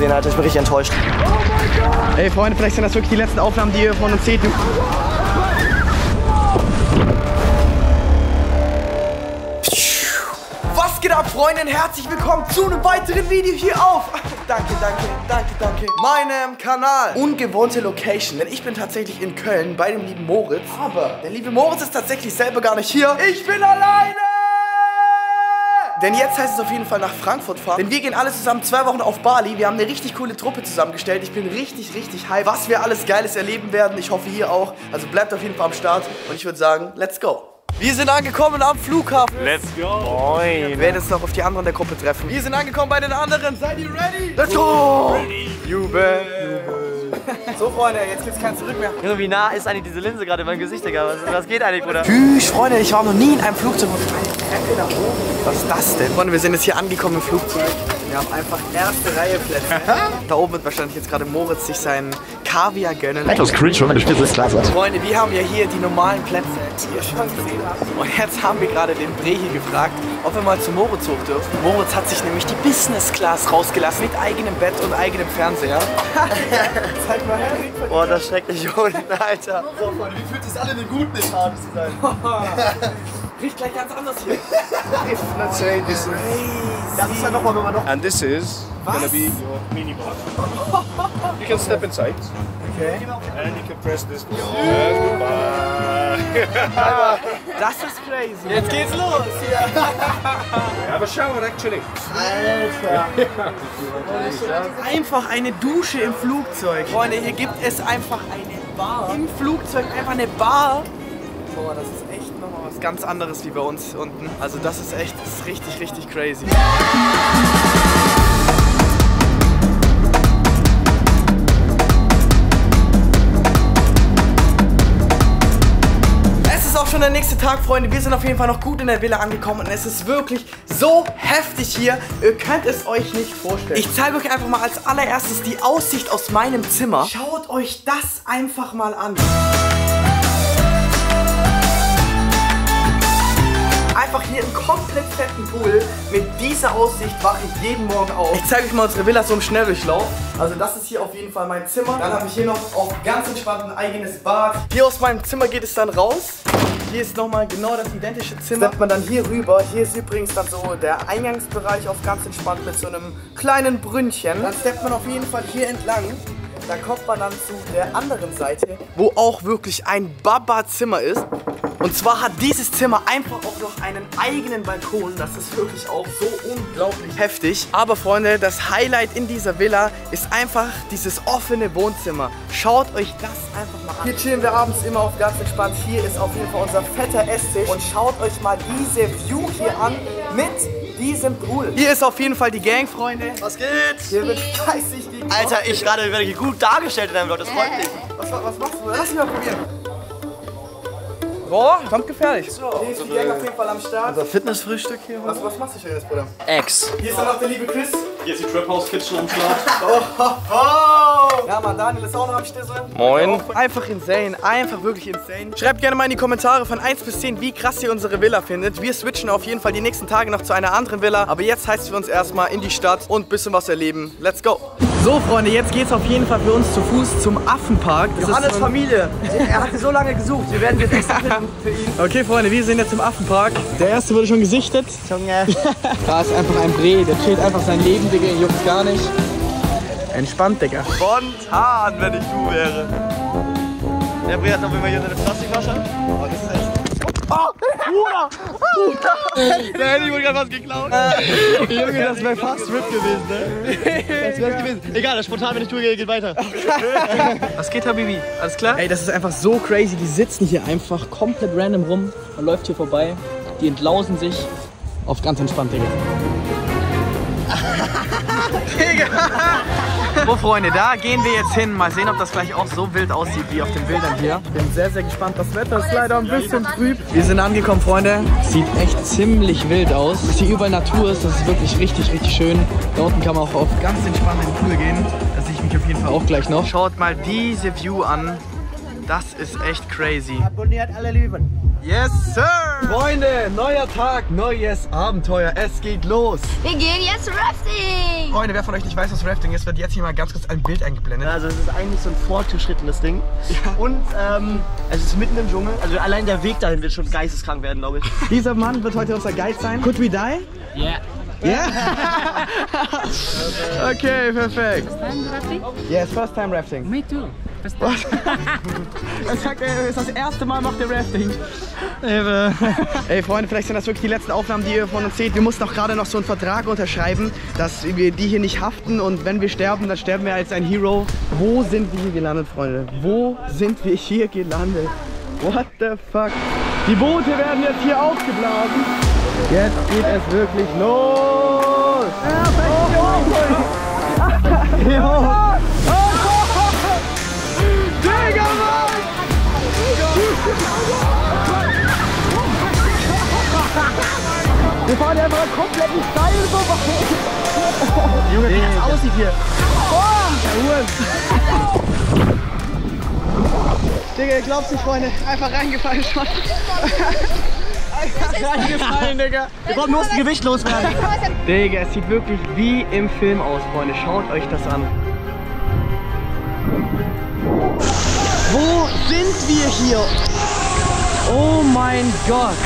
gesehen, Alter. Ich bin richtig enttäuscht. Ey, Freunde, vielleicht sind das wirklich die letzten Aufnahmen, die ihr von uns seht. Was geht ab, Freunde? Herzlich willkommen zu einem weiteren Video hier auf. Danke. Meinem Kanal. Ungewohnte Location, denn ich bin tatsächlich in Köln bei dem lieben Moritz. Aber der liebe Moritz ist tatsächlich selber gar nicht hier. Ich bin alleine. Denn jetzt heißt es auf jeden Fall nach Frankfurt fahren. Denn wir gehen alle zusammen 2 Wochen auf Bali. Wir haben eine richtig coole Truppe zusammengestellt. Ich bin richtig hyped, was wir alles Geiles erleben werden. Ich hoffe, ihr auch. Also bleibt auf jeden Fall am Start. Und ich würde sagen, let's go. Wir sind angekommen am Flughafen. Let's go. Wir werden uns noch auf die anderen der Gruppe treffen. Wir sind angekommen bei den anderen. Seid ihr ready? Let's go. Jubel. So, Freunde, jetzt gibt's kein Zurück mehr. Wie nah ist eigentlich diese Linse gerade in meinem Gesicht, Digga? Was geht eigentlich, Bruder? Tschüss, Freunde, ich war noch nie in einem Flugzeug. Was ist das denn? Freunde, wir sind jetzt hier angekommen im Flugzeug. Wir haben einfach erste Reihe Plätze. Da oben wird wahrscheinlich jetzt gerade Moritz sich seinen Kaviar gönnen. Etwas cringe, wenn man gespielt ist, klar. Freunde, wir haben ja hier die normalen Plätze, die ihr schon gesehen habt. Und jetzt haben wir gerade den Bre hier gefragt, ob wir mal zu Moritz hoch dürfen. Moritz hat sich nämlich die Business Class rausgelassen mit eigenem Bett und eigenem Fernseher. Zeig mal her. Boah, das schreckt mich unten, Alter. So, Freunde, wie fühlt es alle den Guten in Haaren zu sein? Riecht gleich ganz anders hier. Das ist ja nochmal, wenn man noch... And this is gonna be your minibar. You can step inside. Okay. And you can press this. Oh. Goodbye. Das ist crazy. Jetzt geht's los. We have a shower actually. Alter. Einfach eine Dusche im Flugzeug. Freunde, hier gibt es einfach eine Bar. Im Flugzeug einfach eine Bar. Boah, das ist echt nochmal was ganz anderes wie bei uns unten. Also das ist echt, das ist richtig crazy. Es ist auch schon der nächste Tag, Freunde. Wir sind auf jeden Fall noch gut in der Villa angekommen und es ist wirklich so heftig hier. Ihr könnt es euch nicht vorstellen. Ich zeige euch einfach mal als allererstes die Aussicht aus meinem Zimmer. Schaut euch das einfach mal an. Einfach hier im komplett fetten Pool. Mit dieser Aussicht wache ich jeden Morgen auf. Ich zeige euch mal unsere Villa so im Schnelldurchlauf. Also das ist hier auf jeden Fall mein Zimmer. Dann habe ich hier noch auf ganz entspannt ein eigenes Bad. Hier aus meinem Zimmer geht es dann raus. Hier ist nochmal genau das identische Zimmer. Steppt man dann hier rüber. Hier ist übrigens dann so der Eingangsbereich auf ganz entspannt mit so einem kleinen Brünnchen. Dann steppt man auf jeden Fall hier entlang. Da kommt man dann zu der anderen Seite, wo auch wirklich ein Baba-Zimmer ist. Und zwar hat dieses Zimmer einfach auch noch einen eigenen Balkon. Das ist wirklich auch so unglaublich heftig. Aber Freunde, das Highlight in dieser Villa ist einfach dieses offene Wohnzimmer. Schaut euch das einfach mal an. Hier chillen wir abends immer auf ganz entspannt. Hier ist auf jeden Fall unser fetter Esstisch. Und schaut euch mal diese View hier an mit diesem Pool. Hier ist auf jeden Fall die Gang, Freunde. Was geht? Hier wird fleißig gekocht. Alter, ich gerade werde gut dargestellt in deinem Vlog. Das freut mich. Was machst du? Lass mich mal probieren. Boah, kommt gefährlich. So, hier ist die Gang auf jeden Fall am Start. Unser Fitnessfrühstück hier. Was machst du jetzt, Bruder? Ex. Hier ist dann noch der liebe Chris. Hier ist die Trap House Kitchen am Start. Ja, Mann, Daniel ist auch noch am Stissel. Moin. Einfach insane, einfach wirklich insane. Schreibt gerne mal in die Kommentare von 1 bis 10, wie krass ihr unsere Villa findet. Wir switchen auf jeden Fall die nächsten Tage noch zu einer anderen Villa. Aber jetzt heißt es für uns erstmal in die Stadt und ein bisschen was erleben. Let's go. So, Freunde, jetzt geht's auf jeden Fall für uns zu Fuß zum Affenpark. Das Johannes ist Familie. Er hat so lange gesucht. Wir werden jetzt extra finden für ihn. Okay, Freunde, wir sind jetzt im Affenpark. Der erste wurde schon gesichtet. Junge. Da ist einfach ein Bre. Der chillt einfach sein Leben, Digga. Ihn juckt's gar nicht. Entspannt, Digga. Spontan, wenn ich du wäre. Der Bre hat noch immer hier seine Plastikflasche. Oh, das ist echt. Oh! Bruder! Der Handy wurde gerade was geklaut. Junge, das wäre fast RIP gewesen, ne? Das wäre es gewesen. Egal, das spontan, wenn ich tue, geht weiter. Was geht, Habibi? Alles klar? Ey, das ist einfach so crazy. Die sitzen hier einfach komplett random rum. Man läuft hier vorbei. Die entlausen sich auf ganz entspannt, Digga. So, Freunde, da gehen wir jetzt hin. Mal sehen, ob das gleich auch so wild aussieht wie auf den Bildern hier. Ich bin sehr gespannt. Das Wetter ist leider ein bisschen trüb. Wir sind angekommen, Freunde. Sieht echt ziemlich wild aus. Dass hier überall Natur ist, das ist wirklich richtig schön. Da unten kann man auch auf ganz entspannt in den Pool gehen. Da sehe ich mich auf jeden Fall auch gleich noch. Schaut mal diese View an. Das ist echt crazy. Abonniert alle Lieben. Yes, Sir! Freunde, neuer Tag, neues Abenteuer, es geht los! Wir gehen jetzt Rafting! Freunde, wer von euch nicht weiß, was Rafting ist, wird jetzt hier mal ganz kurz ein Bild eingeblendet. Also es ist eigentlich so ein fortgeschrittenes Ding. Ja. Und es ist mitten im Dschungel, also allein der Weg dahin wird schon geisteskrank werden, glaube ich. Dieser Mann wird heute unser Guide sein. Could we die? Yeah. Yeah? Okay, perfekt. First time rafting? Yes, first time rafting. Me too. Was? Er sagt, es ist das erste Mal, macht er Rafting. Ey Freunde, vielleicht sind das wirklich die letzten Aufnahmen, die ihr von uns seht. Wir mussten auch gerade noch so einen Vertrag unterschreiben, dass wir die hier nicht haften und wenn wir sterben, dann sterben wir als ein Hero. Wo sind wir hier gelandet, Freunde? Wo sind wir hier gelandet? What the fuck? Die Boote werden jetzt hier aufgeblasen. Jetzt geht es wirklich los. Ja, wir fahren ja einfach komplett in Steil vorbei. Junge, wie das aussieht hier. Oh! Digga, ihr glaubt nicht, Freunde. Einfach reingefallen schon. Reingefallen, Digga. Wir brauchen nur das Gewicht loswerden. Digga, es sieht wirklich wie im Film aus, Freunde. Schaut euch das an. Wo sind wir hier? Oh mein Gott!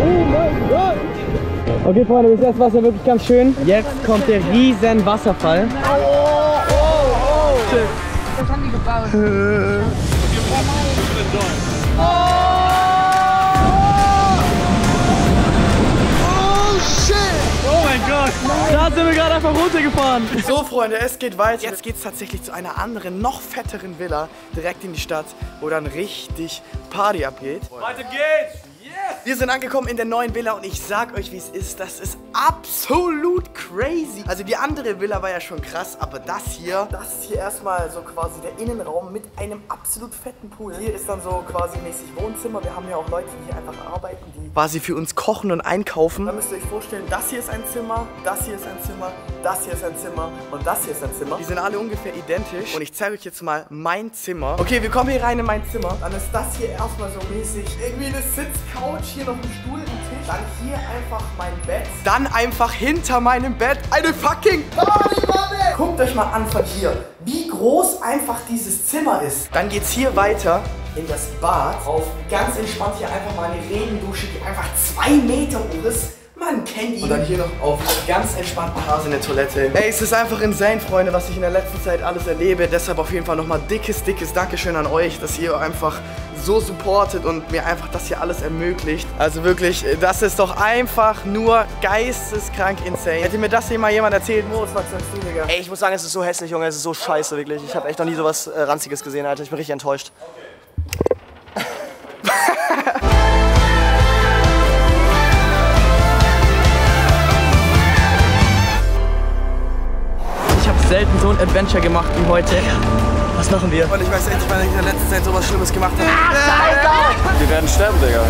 Oh mein Gott! Oh mein Gott! Okay Freunde, bis jetzt war es ja wirklich ganz schön. Jetzt kommt der riesen Wasserfall. Oh, oh, oh! Shit. Das haben die gebaut. Oh! Oh shit! Oh mein Gott, da sind wir gerade einfach runtergefahren. So Freunde, es geht weiter. Jetzt geht es tatsächlich zu einer anderen, noch fetteren Villa direkt in die Stadt, wo dann richtig Party abgeht. Weiter geht's! Yes! Wir sind angekommen in der neuen Villa und ich sag euch, wie es ist. Das ist absolut crazy. Also die andere Villa war ja schon krass, aber das ist hier erstmal so quasi der Innenraum mit einem absolut fetten Pool. Hier ist dann so quasi mäßig Wohnzimmer. Wir haben ja auch Leute, die hier einfach arbeiten, die quasi für uns kochen und einkaufen. Da müsst ihr euch vorstellen, das hier ist ein Zimmer, das hier ist ein Zimmer, das hier ist ein Zimmer und das hier ist ein Zimmer. Die sind alle ungefähr identisch und ich zeige euch jetzt mal mein Zimmer. Okay, wir kommen hier rein in mein Zimmer. Dann ist das hier erstmal so mäßig irgendwie eine Sitzkarte. Couch, hier noch ein Stuhl, ein Tisch, dann hier einfach mein Bett, dann einfach hinter meinem Bett eine fucking Badewanne. Guckt euch mal an von hier, wie groß einfach dieses Zimmer ist. Dann geht's hier weiter in das Bad, auf ganz entspannt hier einfach mal eine Regendusche, die einfach 2 Meter hoch ist. Man kennt ihn. Und dann hier noch auf ganz entspannten Hasen in der Toilette. Ey, es ist einfach insane, Freunde, was ich in der letzten Zeit alles erlebe. Deshalb auf jeden Fall nochmal dickes Dankeschön an euch, dass ihr einfach so supportet und mir einfach das hier alles ermöglicht. Also wirklich, das ist doch einfach nur geisteskrank insane. Hätte mir das hier mal jemand erzählt, Moritz, was sagst du, Digga? Ey, ich muss sagen, es ist so hässlich, Junge, es ist so scheiße, wirklich. Ich habe echt noch nie sowas Ranziges gesehen, Alter. Ich bin richtig enttäuscht. Okay. Selten so ein Adventure gemacht wie heute. Was machen wir? Und ich weiß echt nicht, weil ich in der letzten Zeit sowas Schlimmes gemacht habe. Wir werden sterben, Digga.